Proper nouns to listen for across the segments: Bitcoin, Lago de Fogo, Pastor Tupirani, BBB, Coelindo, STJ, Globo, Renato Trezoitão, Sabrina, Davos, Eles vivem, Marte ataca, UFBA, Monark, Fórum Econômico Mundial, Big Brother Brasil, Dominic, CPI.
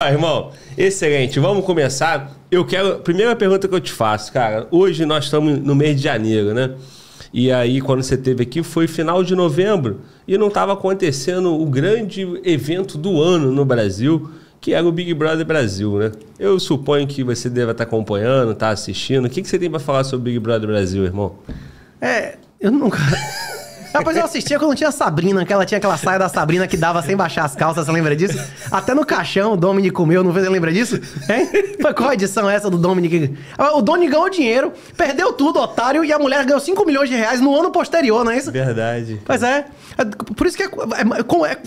Ah, irmão, excelente. Vamos começar. Eu quero... Primeira pergunta que eu te faço, cara. Hoje nós estamos no mês de janeiro, né? E aí, quando você esteve aqui, foi final de novembro e não estava acontecendo o grande evento do ano no Brasil, que era o Big Brother Brasil, né? Eu suponho que você deva estar acompanhando, estar assistindo. O que, que você tem para falar sobre o Big Brother Brasil, irmão? Eu nunca... Rapaz, eu assistia quando tinha a Sabrina, que ela tinha aquela saia da Sabrina que dava sem baixar as calças, você lembra disso? Até no caixão o Dominic comeu, não lembra disso? Hein? Foi qual a edição essa do Dominic? O Dominic ganhou dinheiro, perdeu tudo, otário, e a mulher ganhou 5 milhões de reais no ano posterior, não é isso? Verdade. Pois é. Por isso que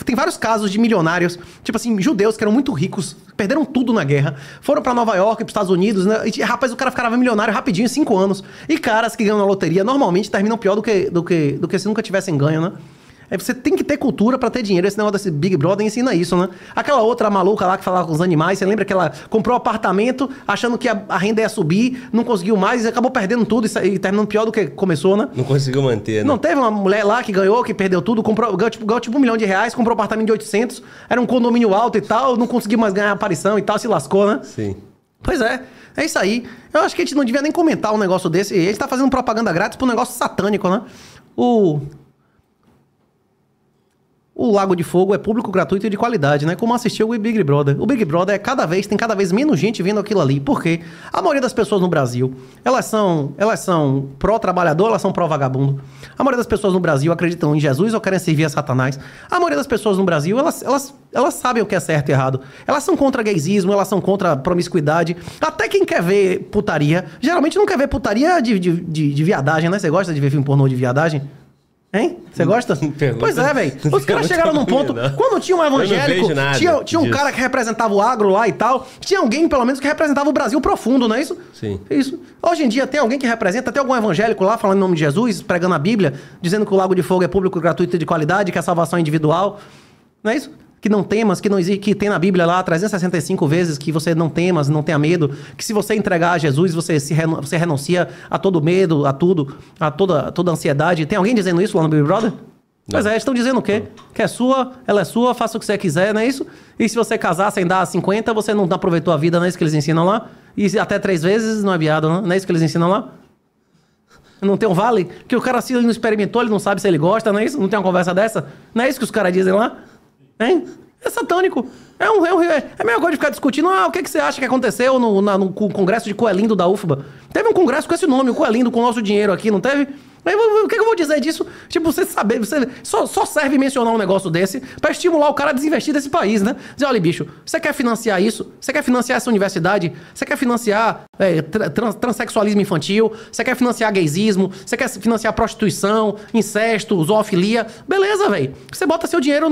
tem vários casos de milionários, tipo assim, judeus que eram muito ricos, perderam tudo na guerra, foram pra Nova York, pros Estados Unidos, né? E, rapaz, o cara ficava milionário rapidinho, em 5 anos. E caras que ganham na loteria normalmente terminam pior do que se nunca tivessem ganho, né? É, você tem que ter cultura pra ter dinheiro. Esse negócio desse Big Brother ensina isso, né? Aquela outra maluca lá que falava com os animais, você lembra que ela comprou um apartamento achando que a renda ia subir, não conseguiu mais, acabou perdendo tudo e terminando pior do que começou, né? Não conseguiu manter, né? Não, teve uma mulher lá que ganhou, que perdeu tudo, ganhou tipo R$1 milhão, comprou um apartamento de 800, era um condomínio alto e tal, não conseguiu mais ganhar a aparição e tal, se lascou, né? Sim. Pois é. É isso aí. Eu acho que a gente não devia nem comentar um negócio desse. Ele tá fazendo propaganda grátis pra um negócio satânico, né? O Lago de Fogo é público, gratuito e de qualidade, né? Como assistiu o Big Brother. O Big Brother tem cada vez menos gente vendo aquilo ali. Por quê? A maioria das pessoas no Brasil, elas são pró-trabalhador, elas são pró-vagabundo. A maioria das pessoas no Brasil acreditam em Jesus ou querem servir a Satanás. A maioria das pessoas no Brasil, elas sabem o que é certo e errado. Elas são contra gaysismo, elas são contra promiscuidade. Até quem quer ver putaria, geralmente não quer ver putaria de viadagem, né? Você gosta de ver filme pornô de viadagem? Hein? Você gosta? Pois é, velho. Os caras chegaram num ponto... Não. Quando tinha um evangélico, tinha um cara que representava o agro lá e tal. Tinha alguém, pelo menos, que representava o Brasil profundo, não é isso? Sim. Isso. Hoje em dia tem alguém que representa, tem algum evangélico lá falando em nome de Jesus, pregando a Bíblia, dizendo que o Lago de Fogo é público, gratuito e de qualidade, que a salvação é individual. Não é isso? Que não temas, que não existe, que tem na Bíblia lá 365 vezes que você não temas, não tenha medo, que se você entregar a Jesus, você renuncia a todo medo, a tudo, a toda ansiedade. Tem alguém dizendo isso lá no Big Brother? Não. Pois é, estão dizendo o quê? Não. Que é sua, ela é sua, faça o que você quiser, não é isso? E se você casar sem dar 50, você não aproveitou a vida, não é isso que eles ensinam lá? E até 3 vezes não é viado, não é isso que eles ensinam lá? Não tem um vale? Que o cara, se ele não experimentou, ele não sabe se ele gosta, não é isso? Não tem uma conversa dessa? Não é isso que os caras dizem lá? Hein? É satânico. É a mesma coisa de ficar discutindo o que você acha que aconteceu no congresso de Coelindo da UFBA. Teve um congresso com esse nome, o Coelindo, com o nosso dinheiro aqui, não teve? O que eu vou dizer disso? Tipo, você saber, você só serve mencionar um negócio desse pra estimular o cara a desinvestir desse país, né? Dizer, olha, bicho, você quer financiar isso? Você quer financiar essa universidade? Você quer financiar transexualismo infantil? Você quer financiar gaysismo? Você quer financiar prostituição, incesto, zoofilia? Beleza, velho. Você bota seu dinheiro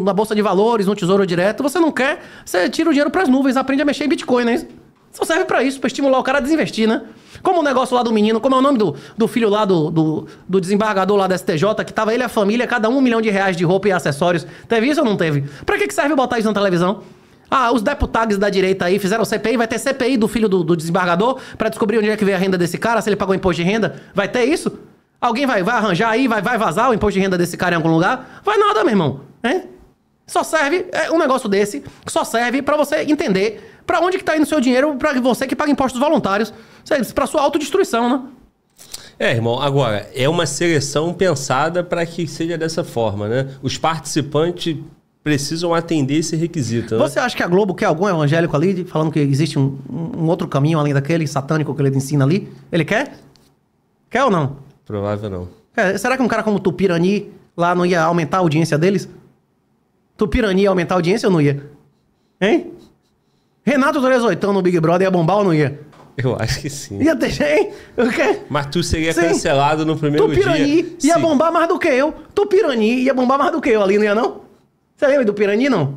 na bolsa de valores, no tesouro direto. Você não quer, você tira o dinheiro pras nuvens, aprende a mexer em Bitcoin, né? Só serve pra isso, pra estimular o cara a desinvestir, né? Como o negócio lá do menino, como é o nome do filho lá do desembargador lá da STJ, que tava ele e a família, cada um R$1 milhão de roupa e acessórios. Teve isso ou não teve? Pra que serve botar isso na televisão? Ah, os deputados da direita aí fizeram CPI, vai ter CPI do filho do desembargador pra descobrir onde é que veio a renda desse cara, se ele pagou imposto de renda. Vai ter isso? Alguém vai arranjar aí, vai vazar o imposto de renda desse cara em algum lugar? Vai nada, meu irmão, hein? Só serve um negócio desse, que só serve pra você entender pra onde que tá indo o seu dinheiro, pra você que paga impostos voluntários, pra sua autodestruição, né? É, irmão, agora, é uma seleção pensada pra que seja dessa forma, né? Os participantes precisam atender esse requisito, né? Você acha que a Globo quer algum evangélico ali, falando que existe um outro caminho além daquele satânico que ele ensina ali? Ele quer? Quer ou não? Provável não. Será que um cara como Tupirani lá não ia aumentar a audiência deles? Tupirani ia aumentar a audiência ou não ia? Hein? Renato Trezoitão no Big Brother ia bombar ou não ia? Eu acho que sim. Ia ter, hein? O quê? Mas tu seria cancelado no primeiro dia. Tupirani ia bombar mais do que eu. Tupirani ia bombar mais do que eu ali, não ia não? Você lembra do Pirani, não?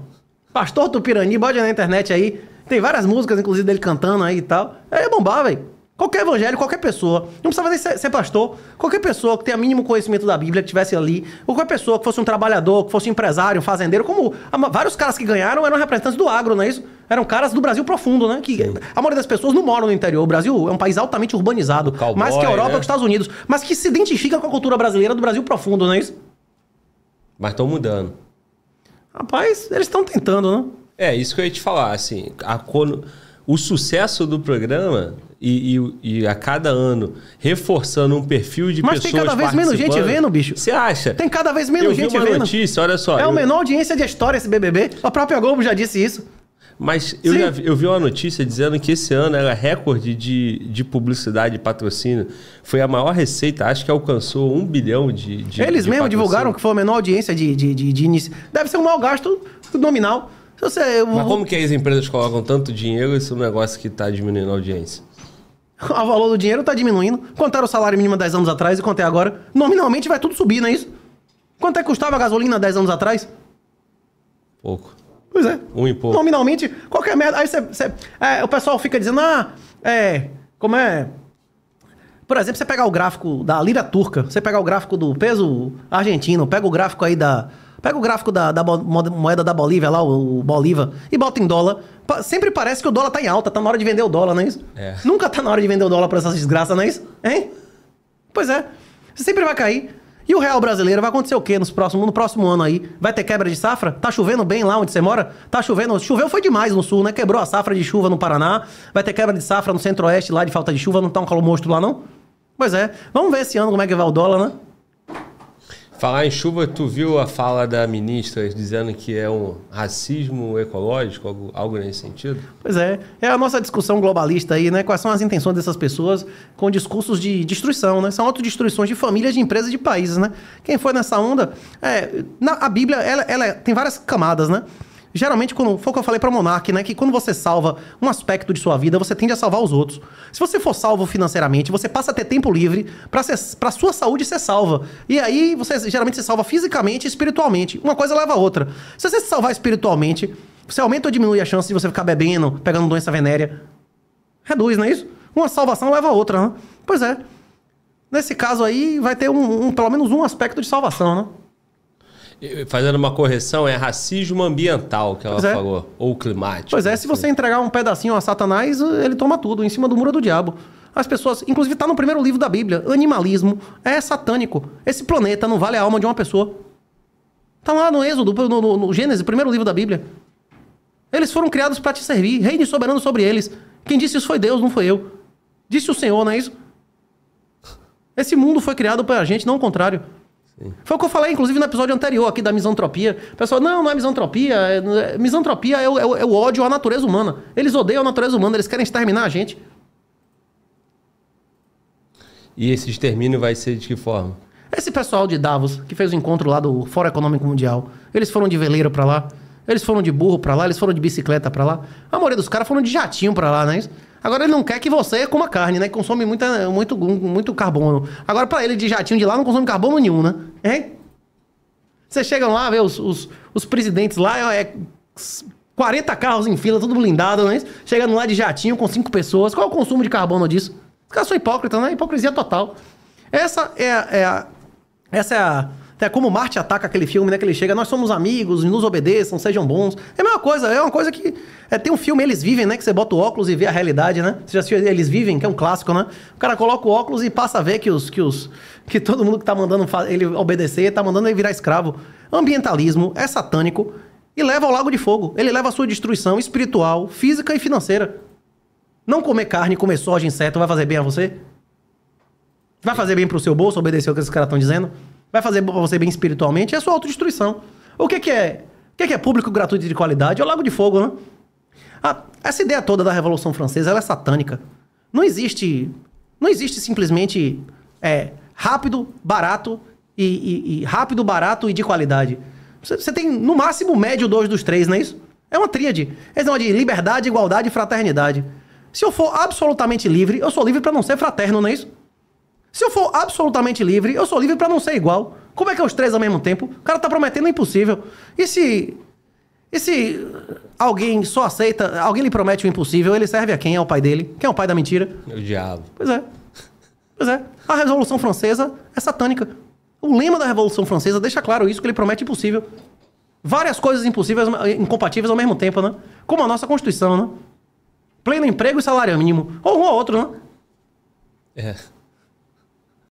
Pastor Tupirani, bode na internet aí. Tem várias músicas, inclusive, dele cantando aí e tal. Ia bombar, velho. Qualquer evangelho, qualquer pessoa, não precisava nem ser pastor, qualquer pessoa que tenha mínimo conhecimento da Bíblia, que estivesse ali, ou qualquer pessoa que fosse um trabalhador, que fosse um empresário, um fazendeiro, como vários caras que ganharam eram representantes do agro, não é isso? Eram caras do Brasil profundo, né? Que a maioria das pessoas não moram no interior. O Brasil é um país altamente urbanizado, cowboy, mais que a Europa, né? Que os Estados Unidos, mas que se identifica com a cultura brasileira do Brasil profundo, não é isso? Mas estão mudando. Rapaz, eles estão tentando, né? É, isso que eu ia te falar, assim, o sucesso do programa e a cada ano reforçando um perfil de pessoas participando. Mas tem cada vez menos gente vendo, bicho. Você acha? Tem cada vez menos gente vendo. Eu vi uma notícia, olha só. É a menor audiência da história esse BBB. A própria Globo já disse isso. Mas eu vi uma notícia dizendo que esse ano era recorde de publicidade e patrocínio. Foi a maior receita, acho que alcançou 1 bilhão de Eles mesmo divulgaram que foi a menor audiência de início. Deve ser um mau gasto nominal. Mas como que as empresas colocam tanto dinheiro? Isso é um negócio que está diminuindo a audiência. O valor do dinheiro está diminuindo. Quanto era o salário mínimo 10 anos atrás e quanto é agora? Nominalmente vai tudo subir, não é isso? Quanto é que custava a gasolina 10 anos atrás? Pouco. Pois é. Um e pouco. Nominalmente, qualquer merda. Aí o pessoal fica dizendo, como é... Por exemplo, você pegar o gráfico da lira turca, você pegar o gráfico do peso argentino, pega o gráfico aí da... Pega o gráfico da moeda da Bolívia lá, o Bolívar, e bota em dólar. Sempre parece que o dólar tá em alta, tá na hora de vender o dólar, não é isso? É. Nunca tá na hora de vender o dólar pra essas desgraças, não é isso? Hein? Pois é. Você sempre vai cair. E o real brasileiro, vai acontecer o quê no próximo ano aí? Vai ter quebra de safra? Tá chovendo bem lá onde você mora? Tá chovendo... Choveu foi demais no sul, né? Quebrou a safra de chuva no Paraná. Vai ter quebra de safra no centro-oeste lá de falta de chuva. Não tá um calor monstro lá, não? Pois é. Vamos ver esse ano como é que vai o dólar, né? Falar em chuva, tu viu a fala da ministra dizendo que é um racismo ecológico, algo nesse sentido? Pois é. É a nossa discussão globalista aí, né? Quais são as intenções dessas pessoas com discursos de destruição, né? São autodestruições de famílias, de empresas, de países, né? Quem foi nessa onda... a Bíblia, ela tem várias camadas, né? Geralmente, foi o que eu falei para o Monark, né? Que quando você salva um aspecto de sua vida, você tende a salvar os outros. Se você for salvo financeiramente, você passa a ter tempo livre para sua saúde ser salva. E aí, você geralmente se salva fisicamente e espiritualmente. Uma coisa leva a outra. Se você se salvar espiritualmente, você aumenta ou diminui a chance de você ficar bebendo, pegando doença venérea. Reduz, não é isso? Uma salvação leva a outra, né? Pois é. Nesse caso aí, vai ter pelo menos um aspecto de salvação, né? Fazendo uma correção, é racismo ambiental que ela falou, ou climático. Pois é, se você entregar um pedacinho a Satanás, ele toma tudo, em cima do muro do diabo. As pessoas, inclusive está no primeiro livro da Bíblia, animalismo é satânico. Esse planeta não vale a alma de uma pessoa. Está lá no Êxodo, no Gênesis, primeiro livro da Bíblia. Eles foram criados para te servir, reine soberano sobre eles. Quem disse isso foi Deus, não foi eu. Disse o Senhor, não é isso? Esse mundo foi criado para a gente, não o contrário. Foi o que eu falei, inclusive, no episódio anterior aqui da misantropia. O pessoal, não é misantropia. Misantropia é o ódio à natureza humana. Eles odeiam a natureza humana, eles querem exterminar a gente. E esse extermínio vai ser de que forma? Esse pessoal de Davos, que fez o encontro lá do Fórum Econômico Mundial, eles foram de veleiro pra lá, eles foram de burro pra lá, eles foram de bicicleta pra lá. A maioria dos caras foram de jatinho pra lá, não é isso? Agora ele não quer que você coma carne, né? Consome muito carbono. Agora pra ele de jatinho de lá não consome carbono nenhum, né? Hein? Vocês chegam lá, vê os presidentes lá, 40 carros em fila, tudo blindado, né? Chegando lá de jatinho com 5 pessoas. Qual é o consumo de carbono disso? Os caras são hipócritas, né? Hipocrisia total. Até como Marte Ataca, aquele filme, né? Que ele chega, nós somos amigos, nos obedeçam, sejam bons. É a mesma coisa, é uma coisa que... tem um filme, Eles Vivem, né? Que você bota o óculos e vê a realidade, né? Você já assistiu Eles Vivem, que é um clássico, né? O cara coloca o óculos e passa a ver que todo mundo que tá mandando ele obedecer, tá mandando ele virar escravo. Ambientalismo é satânico e leva ao Lago de Fogo. Ele leva a sua destruição espiritual, física e financeira. Não comer carne, comer soja, inseto, vai fazer bem a você? Vai fazer bem pro seu bolso obedecer o que esses caras estão dizendo? Vai fazer pra você bem espiritualmente, é a sua autodestruição. O que é público, gratuito e de qualidade? É o Lago de Fogo, né? Essa ideia toda da Revolução Francesa, ela é satânica. Não existe simplesmente rápido, barato rápido, barato e de qualidade. Você tem, no máximo, médio 2 dos 3, não é isso? É uma tríade. Eles dão de liberdade, igualdade e fraternidade. Se eu for absolutamente livre, eu sou livre pra não ser fraterno, não é isso? Se eu for absolutamente livre, eu sou livre pra não ser igual. Como é que é os 3 ao mesmo tempo? O cara tá prometendo o impossível. E se alguém só aceita, alguém lhe promete o impossível, ele serve a quem? É o pai dele. Quem é o pai da mentira? O diabo. Pois é. Pois é. A Revolução Francesa é satânica. O lema da Revolução Francesa deixa claro isso, que ele promete impossível. Várias coisas impossíveis, incompatíveis ao mesmo tempo, né? Como a nossa Constituição, né? Pleno emprego e salário mínimo. Ou um ou outro, né? É.